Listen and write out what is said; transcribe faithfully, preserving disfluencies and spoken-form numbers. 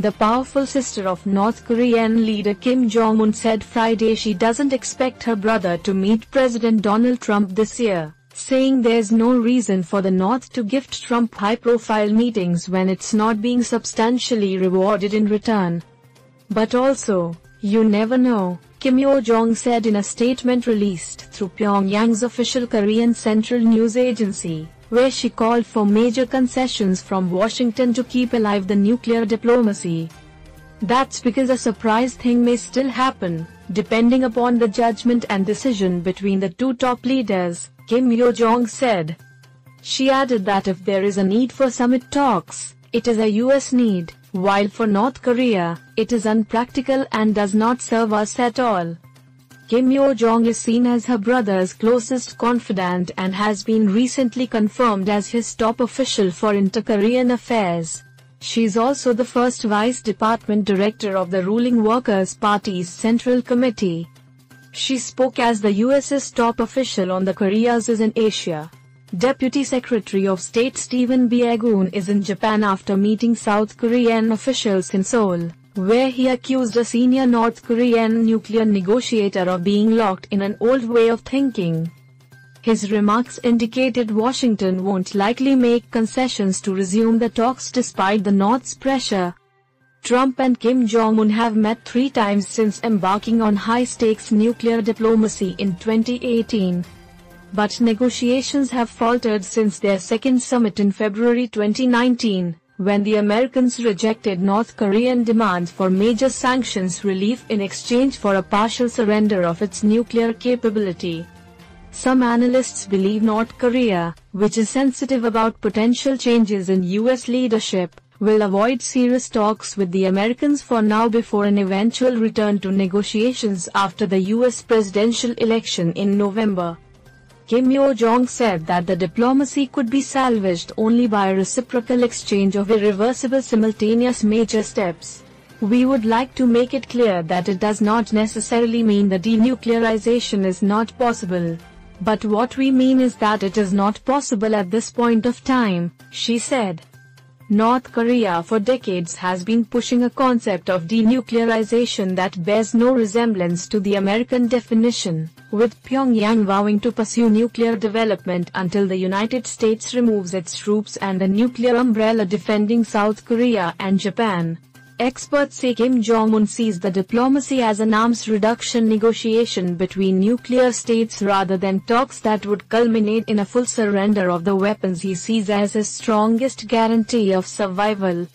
The powerful sister of North Korean leader Kim Jong-un said Friday she doesn't expect her brother to meet President Donald Trump this year, saying there's no reason for the North to gift Trump high-profile meetings when it's not being substantially rewarded in return. But also, you never know, Kim Yo-jong said in a statement released through Pyongyang's official Korean Central News Agency, where she called for major concessions from Washington to keep alive the nuclear diplomacy. That's because a surprise thing may still happen, depending upon the judgment and decision between the two top leaders, Kim Yo-jong said. She added that if there is a need for summit talks, it is a U S need, while for North Korea, it is unpractical and does not serve us at all. Kim Yo-jong is seen as her brother's closest confidant and has been recently confirmed as his top official for inter-Korean affairs. She is also the first vice department director of the ruling Workers' Party's Central Committee. She spoke as the U S's top official on the Koreas is in Asia. Deputy Secretary of State Stephen Biegun is in Japan after meeting South Korean officials in Seoul, where he accused a senior North Korean nuclear negotiator of being locked in an old way of thinking. His remarks indicated Washington won't likely make concessions to resume the talks despite the North's pressure. Trump and Kim Jong-un have met three times since embarking on high-stakes nuclear diplomacy in twenty eighteen. But negotiations have faltered since their second summit in February twenty nineteen. When the Americans rejected North Korean demands for major sanctions relief in exchange for a partial surrender of its nuclear capability. Some analysts believe North Korea, which is sensitive about potential changes in U S leadership, will avoid serious talks with the Americans for now before an eventual return to negotiations after the U S presidential election in November. Kim Yo-jong said that the diplomacy could be salvaged only by a reciprocal exchange of irreversible simultaneous major steps. We would like to make it clear that it does not necessarily mean that denuclearization is not possible. But what we mean is that it is not possible at this point of time, she said. North Korea for decades has been pushing a concept of denuclearization that bears no resemblance to the American definition, with Pyongyang vowing to pursue nuclear development until the United States removes its troops and the nuclear umbrella defending South Korea and Japan. Experts say Kim Jong-un sees the diplomacy as an arms reduction negotiation between nuclear states rather than talks that would culminate in a full surrender of the weapons he sees as his strongest guarantee of survival.